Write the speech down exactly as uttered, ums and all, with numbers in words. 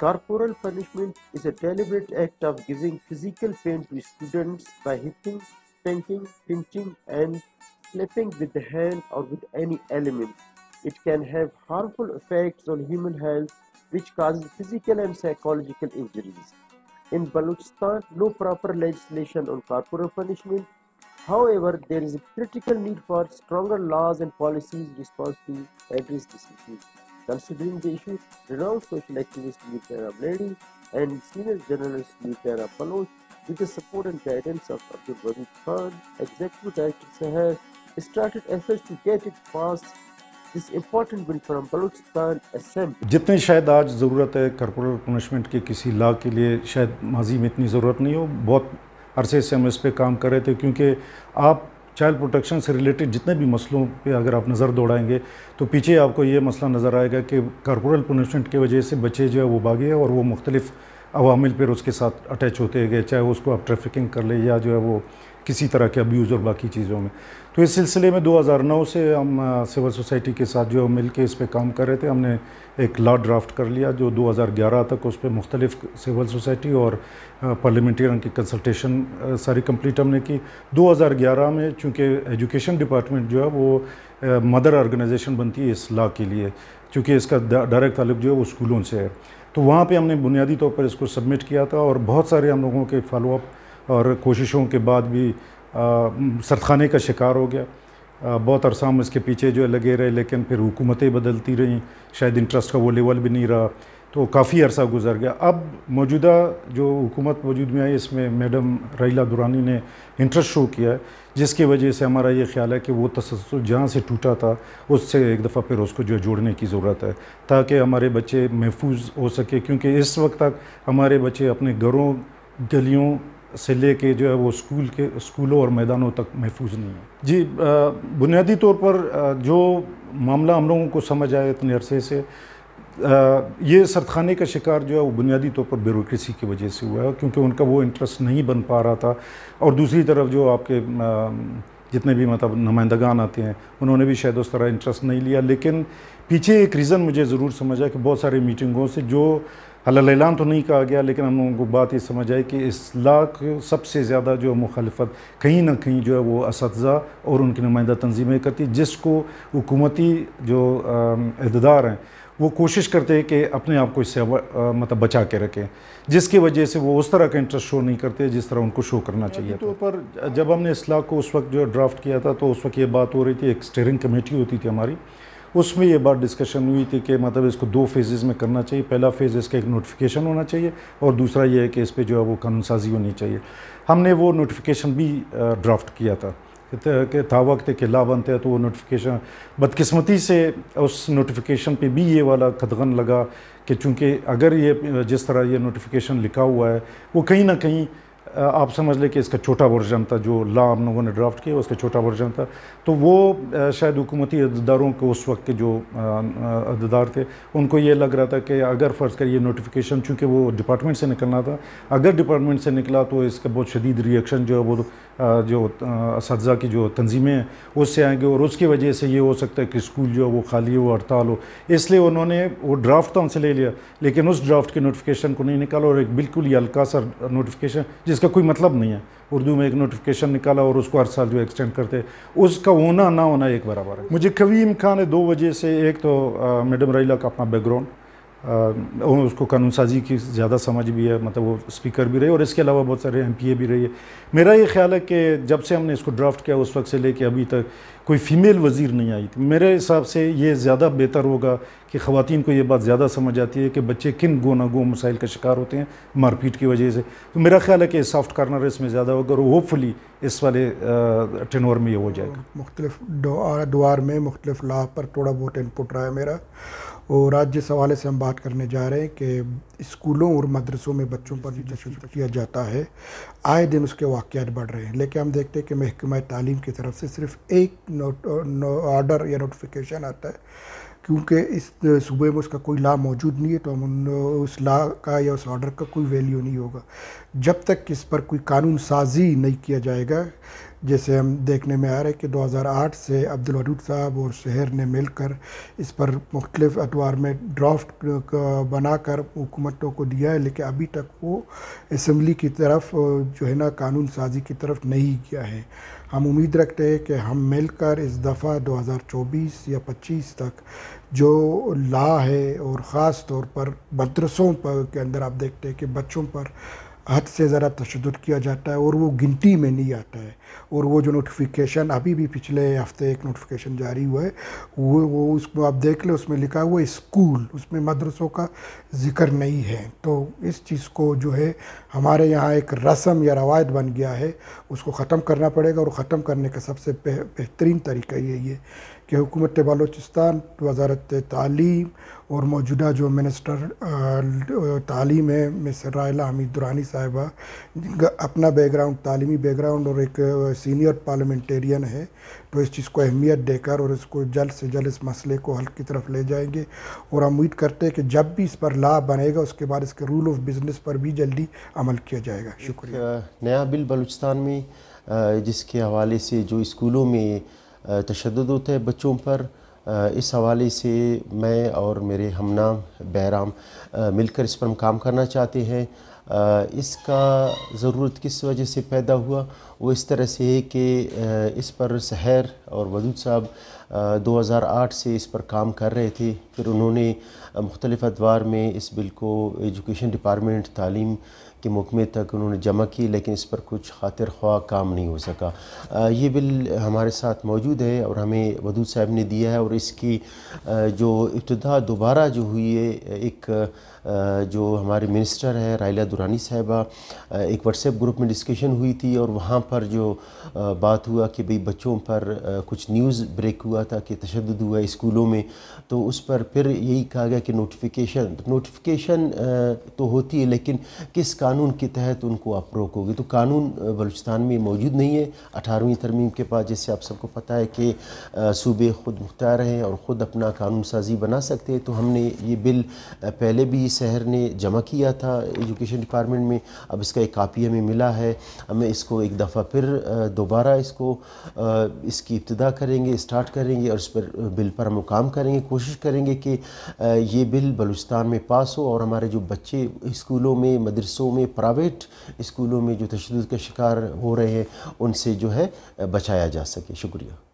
Corporal punishment is a deliberate act of giving physical pain to students by hitting, spanking, pinching, and slapping with the hand or with any element. It can have harmful effects on human health, which causes physical and psychological injuries. In Balochistan, no proper legislation on corporal punishment. However, there is a critical need for stronger laws and policies in response to address this issue. Considering the issue, renowned social activist Mir Behram Lehri and senior journalist Mir Behram Baloch, with the support and guidance of Abdul Wadood Khan, Executive Director SEHER, started efforts to get it passed. This important bill from Balochistan Assembly. जितने शायद आज ज़रूरत है corporal punishment के किसी law के लिए, शायद माजी में इतनी ज़रूरत नहीं हो। बहुत अरसे से हम इस पर काम कर रहे थे, क्योंकि आप चाइल्ड प्रोटेक्शन से रिलेटेड जितने भी मसलों पे अगर आप नज़र दौड़ाएंगे तो पीछे आपको ये मसला नज़र आएगा कि कॉर्पोरल पनिशमेंट की वजह से बच्चे जो है वो भागे और वो मुख्तलिफ अवामिल पर उसके साथ अटैच होते गए, चाहे उसको आप ट्रैफिकिंग कर ले या जो है वो किसी तरह के अब्यूज़ और बाकी चीज़ों में। तो इस सिलसिले में दो हज़ार नौ से हम सिविल सोसाइटी के साथ जो मिल के इस पर काम कर रहे थे। हमने एक लॉ ड्राफ्ट कर लिया जो दो हज़ार ग्यारह तक उस पर मुख्तलिफ सिविल सोसाइटी और पार्लियामेंटेरियन की कंसल्टेशन सारी कंप्लीट हमने की। दो हज़ार ग्यारह में चूँकि एजुकेशन डिपार्टमेंट जो है वो मदर ऑर्गेनाइजेशन बनती है इस लॉ के लिए, चूँकि इसका डायरेक्ट ताल्लुक जो है वो स्कूलों से है, तो वहाँ पर हमने बुनियादी तौर पर इसको सबमिट किया था। और बहुत सारे हम लोगों के फॉलोअप और कोशिशों के बाद भी सरखाने का शिकार हो गया। आ, बहुत अरसा हम इसके पीछे जो है लगे रहे, लेकिन फिर हुकूमतें बदलती रहीं, शायद इंटरेस्ट का वो लेवल भी नहीं रहा, तो काफ़ी अरसा गुजर गया। अब मौजूदा जो हुकूमत वजूद में आई, इसमें मैडम रईला दुरानी ने इंटरेस्ट शो किया है, जिसकी वजह से हमारा ये ख्याल है कि वो तसलसल जहाँ से टूटा था उससे एक दफ़ा फिर उसको जो जोड़ने की ज़रूरत है, ताकि हमारे बच्चे महफूज हो सके। क्योंकि इस वक्त तक हमारे बच्चे अपने घरों, गलियों से लेके जो है वो स्कूल के स्कूलों और मैदानों तक महफूज नहीं है। जी, बुनियादी तौर पर जो मामला हम लोगों को समझ आया इतने अरसे से, ये सरखाने का शिकार जो है वो बुनियादी तौर पर ब्यूरोक्रेसी की वजह से हुआ है, क्योंकि उनका वो इंटरेस्ट नहीं बन पा रहा था। और दूसरी तरफ जो आपके जितने भी मतलब नुमाइंदगान आते हैं, उन्होंने भी शायद उस तरह इंटरेस्ट नहीं लिया। लेकिन पीछे एक रीज़न मुझे ज़रूर समझा कि बहुत सारी मीटिंगों से जो हलाल ऐलान तो नहीं कहा गया, लेकिन हम लोगों को बात ये समझ आई कि इस्लाह को सबसे ज़्यादा जो मुखालफत कहीं ना कहीं जो है वो असातिज़ा और उनकी नुमाइंदा तंजीमें करती, जिसको हुकूमती जो अहदेदार हैं वो कोशिश करते हैं कि अपने आप को इससे मतलब बचा के रखें, जिसकी वजह से वो उस तरह का इंटरेस्ट शो नहीं करते जिस तरह उनको शो करना चाहिए। तो पर जब हमने इस्लाह को उस वक्त जो ड्राफ्ट किया था तो उस वक्त ये बात हो रही थी, एक स्टीयरिंग कमेटी होती थी हमारी, उसमें ये बात डिस्कशन हुई थी कि मतलब इसको दो फेजेज़ में करना चाहिए। पहला फ़ेज़ इसका एक नोटिफिकेशन होना चाहिए और दूसरा ये है कि इस पर जो है वो कानून साजी होनी चाहिए। हमने वो नोटिफिकेशन भी ड्राफ्ट किया था कि था वक्त के ला बनते हैं, तो वो नोटिफिकेशन बदकिस्मती से उस नोटिफिकेशन पे भी ये वाला खदगन लगा कि चूँकि अगर ये जिस तरह ये नोटिफिकेशन लिखा हुआ है वो कहीं ना कहीं आप समझ ले कि इसका छोटा वर्जन था, जो ला हम लोगों ने ड्राफ्ट किया उसका छोटा वर्जन था। तो वो शायद हुकूमती अहदेदारों को उस वक्त के जो अहदेदार थे उनको ये लग रहा था कि अगर फ़र्ज़ कर ये नोटिफिकेशन चूँकि वो डिपार्टमेंट से निकलना था, अगर डिपार्टमेंट से निकला तो इसका बहुत शदीद रिएक्शन जो है वो जो असातिज़ा की जो तंजीमें हैं उससे आएँगे और उसकी वजह से ये हो सकता है कि स्कूल जो है वो खाली हो, हड़ताल हो। इसलिए उन्होंने वो ड्राफ्ट तो हमसे ले लिया, लेकिन उस ड्राफ्ट के नोटिफिकेशन को नहीं निकाला और एक बिल्कुल ही हल्का सा नोटिफिकेशन जिसका कोई मतलब नहीं है, उर्दू में एक नोटिफिकेशन निकाला और उसको हर साल जो एक्सटेंड करते हैं, उसका होना ना होना एक बराबर है। मुझे कवी इम्कान है दो वजह से, एक तो मैडम रईला का अपना बैकग्राउंड, उसको कानून साजी की ज़्यादा समझ भी है, मतलब वो स्पीकर भी रही और इसके अलावा बहुत सारे एम पी ए भी रही है। मेरा ये ख्याल है कि जब से हमने इसको ड्राफ्ट किया उस वक्त से लेके अभी तक कोई फ़ीमेल वज़ीर नहीं आई थी। मेरे हिसाब से ये ज़्यादा बेहतर होगा कि ख़वातीन को ये बात ज़्यादा समझ आती है कि बच्चे किन गो ना गो मसाइल का शिकार होते हैं मारपीट की वजह से। तो मेरा ख्याल है कि सॉफ्ट कॉर्नर इसमें ज़्यादा होगा और होपफुली इस वाले टेनोर में ये हो जाएगा। मुख्तलिफ द्वार में मुख्तलिफ लाभ पर थोड़ा बहुत इनपुट रहा है मेरा, और आज जिस हवाले से हम बात करने जा रहे हैं कि स्कूलों और मदरसों में बच्चों पर जो तशद्दुद किया जाता है, आए दिन उसके वाक़यात बढ़ रहे हैं, लेकिन हम देखते हैं कि महकमा तालीम की तरफ से सिर्फ एक नोट ऑर्डर या नोटिफिकेशन आता है, क्योंकि इस सूबे में उसका कोई ला मौजूद नहीं है, तो हम उस ला का या उस ऑर्डर का कोई वैल्यू नहीं होगा। जब तक इस पर कोई कानून साजी नहीं किया जाएगा, जैसे हम देखने में आ रहे कि दो हज़ार आठ से अब्दुल वदूद साहब और शहर ने मिलकर इस पर मुख्तलिफ अदवार में ड्राफ्ट बनाकर हुकूमतों को दिया है, लेकिन अभी तक वो असम्बली की तरफ जो है ना कानून साजी की तरफ नहीं गया है। हम उम्मीद रखते हैं कि हम मिलकर इस दफ़ा दो हज़ार चौबीस या पच्चीस तक जो ला है और ख़ास तौर पर मदरसों पर के अंदर आप देखते हैं कि बच्चों पर हद से ज़्यादा तशद्दुद किया जाता है और वो गिनती में नहीं आता है। और वो जो नोटिफिकेशन अभी भी पिछले हफ्ते एक नोटिफिकेशन जारी हुआ है वो वो उसको आप देख लें, उसमें लिखा हुआ स्कूल, उसमें मदरसों का जिक्र नहीं है। तो इस चीज़ को जो है हमारे यहाँ एक रस्म या रवायत बन गया है, उसको ख़त्म करना पड़ेगा। और ख़त्म करने का सबसे बेहतरीन तरीका यही है कि हुकूमत बलोचिस्तान, वजारत तालीम और मौजूदा जो मिनिस्टर तालीम है मिस रायला हमी दुरानी साहिबा, जिनका अपना बैकग्राउंड तालीमी बैकग्राउंड और एक सीनियर पार्लियामेंटेरियन है, तो इस चीज़ को अहमियत देकर और इसको जल्द से जल्द इस मसले को हल की तरफ ले जाएंगे। और हम उम्मीद करते हैं कि जब भी इस पर ला बनेगा उसके बाद इसके रूल ऑफ बिज़नेस पर भी जल्दी अमल किया जाएगा। शुक्रिया। नया बिल बलूचिस्तान में जिसके हवाले से जो स्कूलों में तशद्दुद होता है बच्चों पर, इस हवाले से मैं और मेरे हमनाम बहराम मिलकर इस पर काम करना चाहते हैं। इसका ज़रूरत किस वजह से पैदा हुआ वो इस तरह से है कि इस पर सहर और वदूद साहब दो हज़ार आठ से इस पर काम कर रहे थे, फिर उन्होंने मुख्तलिफ अदवार में इस बिल को एजुकेशन डिपार्टमेंट तालीम के महकमे तक उन्होंने जमा की, लेकिन इस पर कुछ खातिर ख्वाह काम नहीं हो सका। ये बिल हमारे साथ मौजूद है और हमें वदूद साहब ने दिया है और इसकी जो इब्तिदा दोबारा जो हुई है, एक जो हमारे मिनिस्टर है रायला दुरानी साहिबा, एक व्हाट्सएप ग्रुप में डिस्कशन हुई थी और वहाँ पर जो बात हुआ कि भाई बच्चों पर कुछ न्यूज़ ब्रेक हुआ था कि तशद्दुद हुआ है स्कूलों में, तो उस पर फिर यही कहा गया कि नोटिफिकेशन नोटिफिकेशन तो होती है लेकिन किस कानून के तहत उनको आप रोकोगे। तो कानून बलूचिस्तान में मौजूद नहीं है। अठारहवीं तरमीम के बाद जैसे आप सबको पता है कि सूबे खुद मुख्तार हैं और ख़ुद अपना कानून साजी बना सकते हैं, तो हमने ये बिल पहले भी शहर ने जमा किया था एजुकेशन डिपार्टमेंट में, अब इसका एक कापी हमें मिला है। हमें इसको एक दफ़ा फिर दोबारा इसको इसकी इब्तिदा करेंगे, स्टार्ट करेंगे और इस पर बिल पर हम काम करेंगे, कोशिश करेंगे कि ये बिल बलूचिस्तान में पास हो और हमारे जो बच्चे स्कूलों में, मदरसों में, प्राइवेट स्कूलों में जो तशद्दुद का शिकार हो रहे हैं उनसे जो है बचाया जा सके। शुक्रिया।